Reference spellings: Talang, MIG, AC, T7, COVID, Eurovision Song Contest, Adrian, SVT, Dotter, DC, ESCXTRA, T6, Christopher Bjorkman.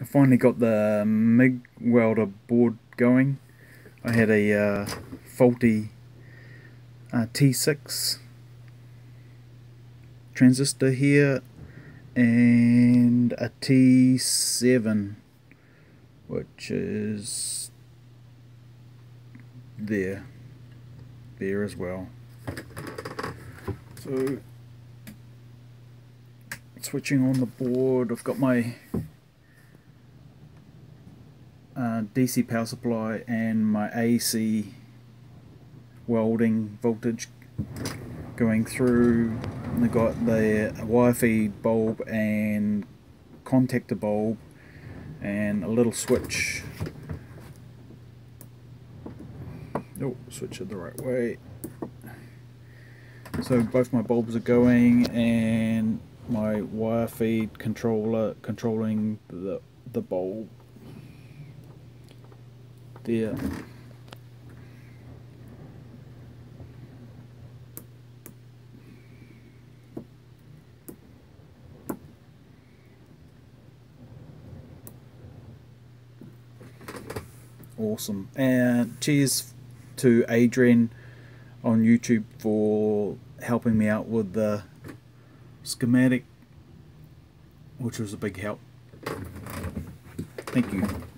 I finally got the MIG welder board going. I had a faulty T6 transistor here and a T7, which is there as well. So switching on the board, I've got my DC power supply and my AC welding voltage going through. I've got the wire feed bulb and contactor bulb and a little switch. Oh, switch it the right way. So both my bulbs are going, and my wire feed controller controlling the bulb there. Awesome, and cheers to Adrian on YouTube for helping me out with the schematic, which was a big help. Thank you.